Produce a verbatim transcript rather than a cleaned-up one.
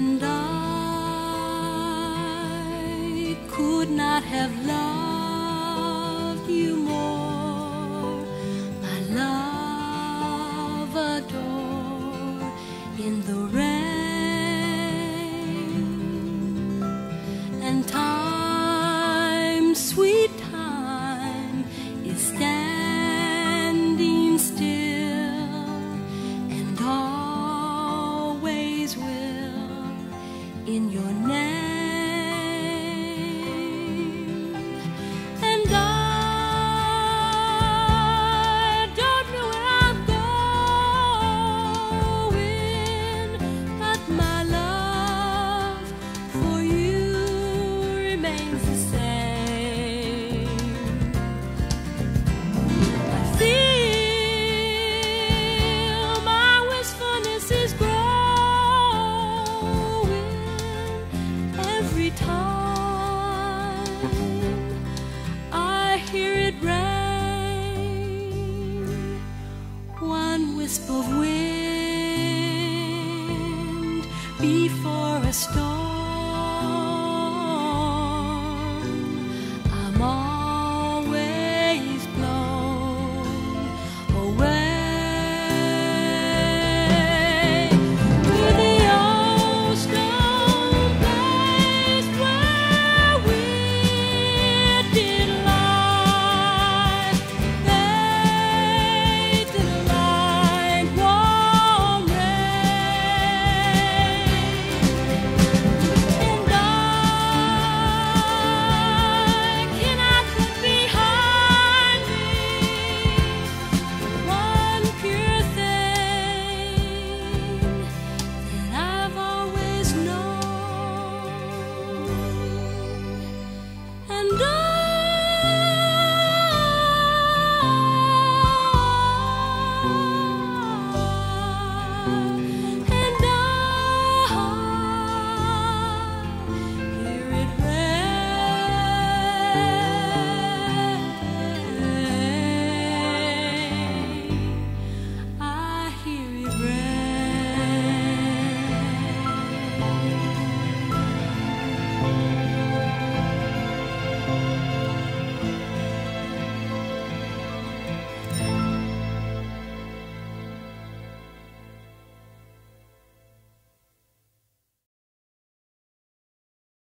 and I could not have loved you more. My love adore in the rain and time, sweet time is standing still and always will. In your name, and I don't know where I'm going, but my love for you remains the same. I feel my wistfulness is growing. Time I hear it rain, one wisp of wind.